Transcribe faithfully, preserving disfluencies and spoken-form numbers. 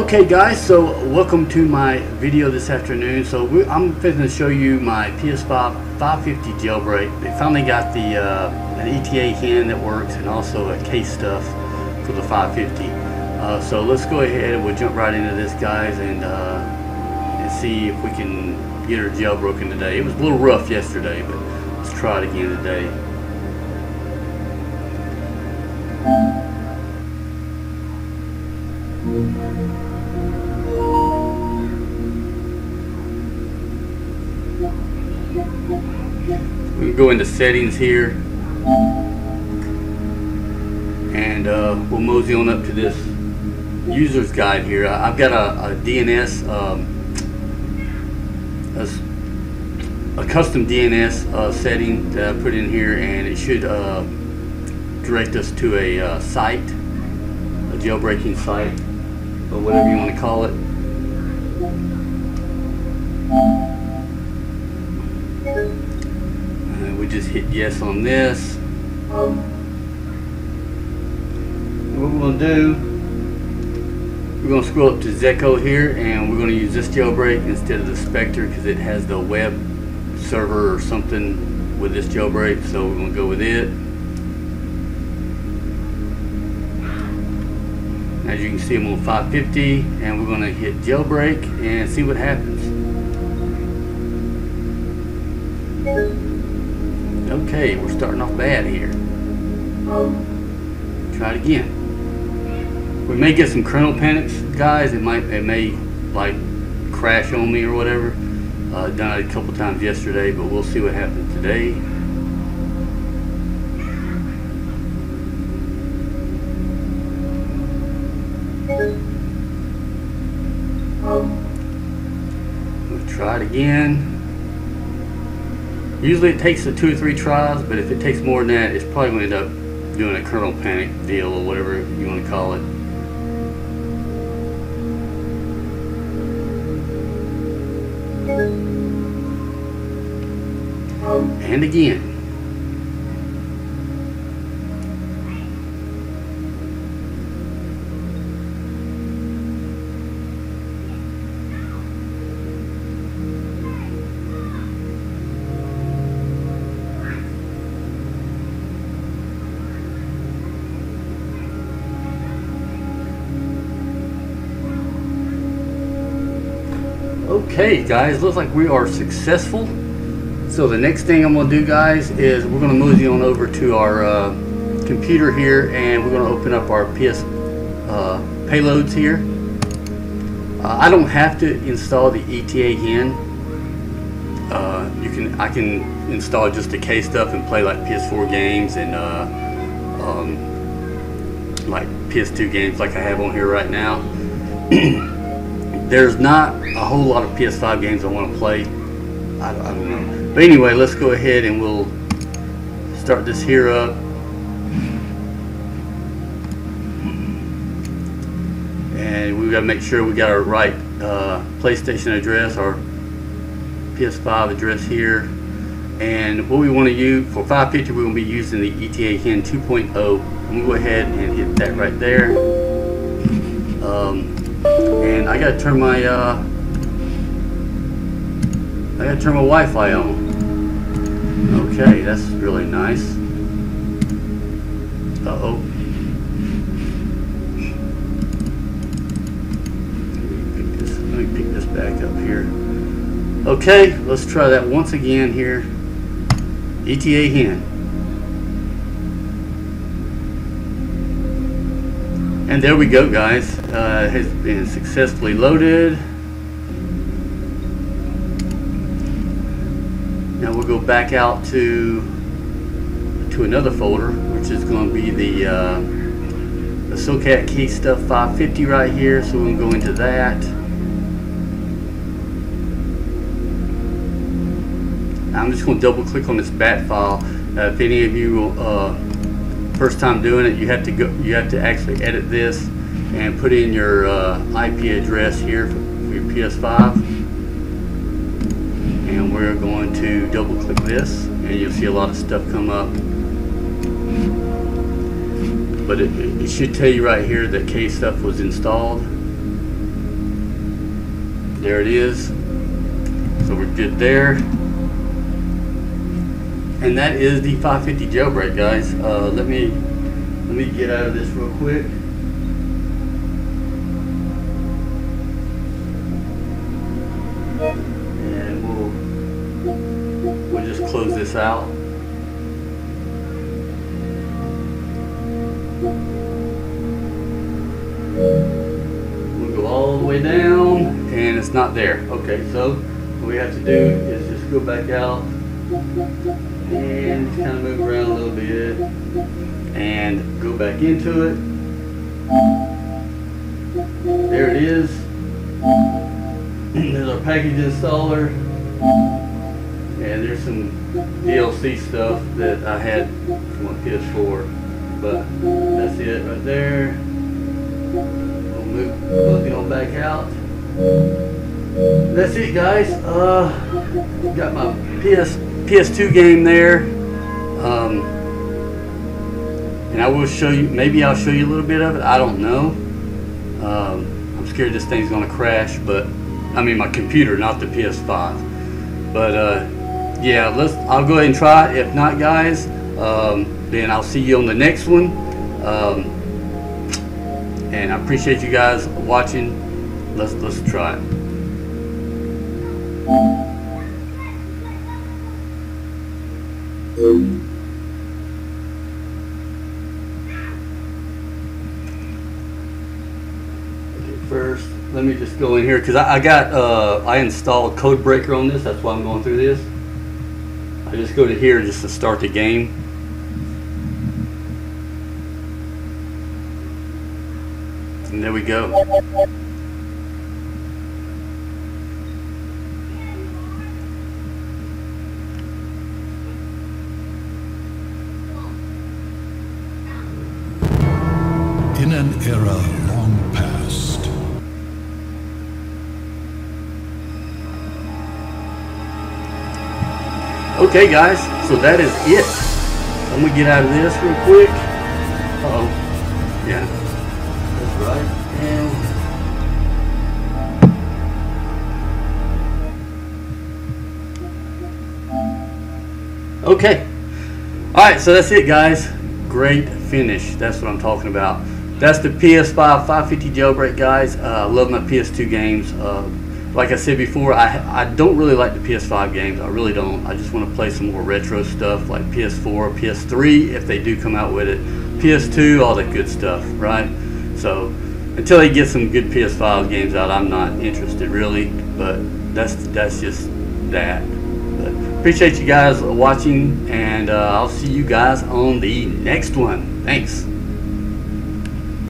Okay guys, so welcome to my video this afternoon. So we, I'm going to show you my P S five five fifty jailbreak. They finally got the uh, an etaHEN that works and also a case stuff for the five fifty. Uh, so let's go ahead and we'll jump right into this, guys, and uh, and see if we can get her jailbroken today. It was a little rough yesterday, but let's try it again today. We'll go into settings here, and uh, we'll mosey on up to this user's guide here. I've got a, a D N S, um, a, a custom D N S uh, setting that I put in here, and it should uh, direct us to a uh, site, a jailbreaking site, or whatever you want to call it. And we just hit yes on this. And what we're going to do, we're going to scroll up to Zeko here, and we're going to use this jailbreak instead of the Spectre because it has the web server or something with this jailbreak, so we're going to go with it. As you can see, I'm on five fifty, and we're going to hit jailbreak and see what happens. Okay, we're starting off bad here. Try it again. We may get some kernel panics, guys. It might, it may like crash on me or whatever. Uh, done it a couple times yesterday, but we'll see what happens today. Try it again. Usually it takes the two or three tries, but if it takes more than that, it's probably going to end up doing a kernel panic deal or whatever you want to call it. And again. Okay guys, looks like we are successful. So the next thing I'm going to do, guys, is we're going to move you on over to our uh, computer here, and we're going to open up our P S uh, payloads here. Uh, I don't have to install the etaHEN. Uh, you can, I can install just the K stuff and play like P S four games and uh, um, like P S two games like I have on here right now. There's not a whole lot of P S five games I want to play. I, I don't know. But anyway, let's go ahead and we'll start this here up. And we've got to make sure we got our right uh, PlayStation address, our P S five address here. And what we want to use for five fifty, we're going to be using the etaHEN two point oh. I'm going to go ahead and hit that right there. Um, And I gotta turn my uh, I gotta turn my Wi-Fi on. Okay, that's really nice. Uh oh. Let me pick this, let me pick this back up here. Okay, let's try that once again here. etaHEN. And there we go, guys. Uh, has been successfully loaded. Now we'll go back out to to another folder, which is going to be the uh, the SoCat Key Stuff five fifty right here. So we'll go into that. I'm just going to double click on this bat file. Uh, if any of you will. Uh, First time doing it, you have to go. You have to actually edit this and put in your uh, I P address here for your P S five. And we're going to double-click this, and you'll see a lot of stuff come up. But it, it should tell you right here that K stuff was installed. There it is. So we're good there. And that is the five fifty jailbreak, guys. Uh, let me let me get out of this real quick. And we'll we'll just close this out. We'll go all the way down, and it's not there. Okay, so what we have to do is just go back out. And just kind of move around a little bit and go back into it. There it is. There's our package installer. And there's some D L C stuff that I had from my P S four. But that's it right there. We'll move looking on back out. That's it, guys. Uh, got my P S P S two game there, um, and I will show you, maybe I'll show you a little bit of it, I don't know. um, I'm scared this thing's gonna crash, but I mean my computer, not the P S five, but uh, yeah, let's, I'll go ahead and try it. If not, guys, um, then I'll see you on the next one, um, and I appreciate you guys watching. Let's, let's try it. Um. Okay, first, let me just go in here because I, I got uh, I installed Codebreaker on this. That's why I'm going through this. I just go to here just to start the game. And there we go. In an era long past, okay, guys, so that is it. I'm gonna get out of this real quick. Uh oh, yeah, that's right. And okay, all right, so that's it, guys. Great finish. That's what I'm talking about. That's the P S five five fifty jailbreak, guys. I uh, love my P S two games. Uh, like I said before, I, I don't really like the P S five games. I really don't. I just want to play some more retro stuff like P S four, P S three, if they do come out with it. P S two, all that good stuff, right? So until they get some good P S five games out, I'm not interested really. But that's, that's just that. But appreciate you guys watching, and uh, I'll see you guys on the next one. Thanks.